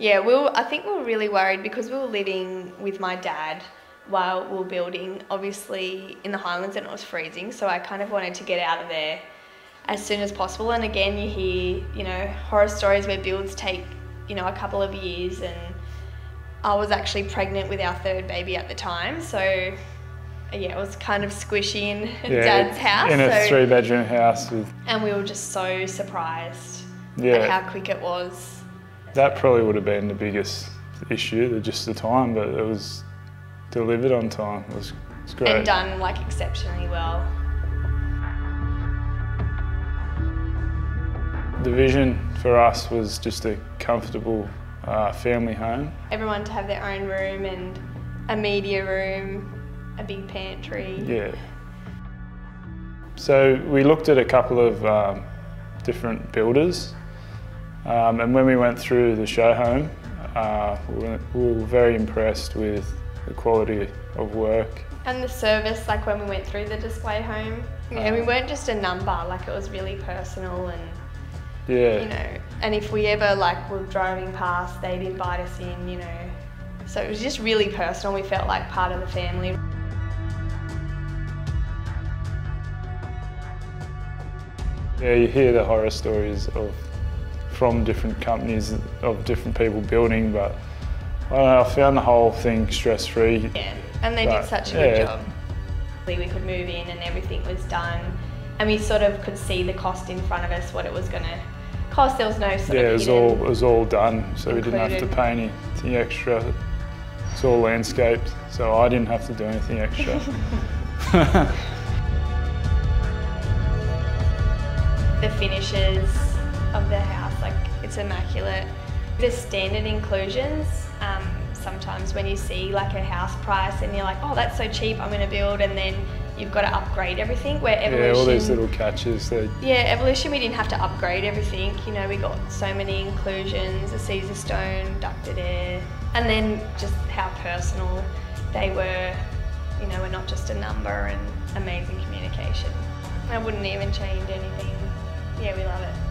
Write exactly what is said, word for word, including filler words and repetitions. Yeah, we were, I think we were really worried because we were living with my dad while we were building, obviously in the Highlands, and it was freezing, so I kind of wanted to get out of there as soon as possible. And again, you hear, you know, horror stories where builds take, you know, a couple of years, and I was actually pregnant with our third baby at the time, so yeah, it was kind of squishy in yeah, Dad's house. In so, a three bedroom house. With... And we were just so surprised yeah. at how quick it was. That probably would have been the biggest issue, just the time, but it was delivered on time. It was, it was great. And done like exceptionally well. The vision for us was just a comfortable uh, family home. Everyone to have their own room and a media room, a big pantry. Yeah. So we looked at a couple of um, different builders. Um, and when we went through the show home, uh, we were very impressed with the quality of work. And the service, like when we went through the display home, yeah, um, we weren't just a number, like it was really personal and, yeah. you know, and if we ever like were driving past, they'd invite us in, you know. So it was just really personal, we felt like part of the family. Yeah, you hear the horror stories of from different companies of different people building, but I don't know, I found the whole thing stress-free. Yeah, and they but, did such a yeah. good job. We could move in and everything was done, and we sort of could see the cost in front of us, what it was going to cost. There was no sort yeah, of... Yeah, it was all it was all done, so included. We didn't have to pay anything extra. It's all landscaped, so I didn't have to do anything extra. The finishes of the house, like it's immaculate. The standard inclusions, um, sometimes when you see like a house price and you're like, oh, that's so cheap, I'm going to build, and then you've got to upgrade everything. Where Evolution, yeah, all these little catches. That... Yeah, Evolution, we didn't have to upgrade everything. You know, we got so many inclusions, the Caesarstone, ducted air, and then just how personal they were. You know, we're not just a number, and amazing communication. I wouldn't even change anything. Yeah, we love it.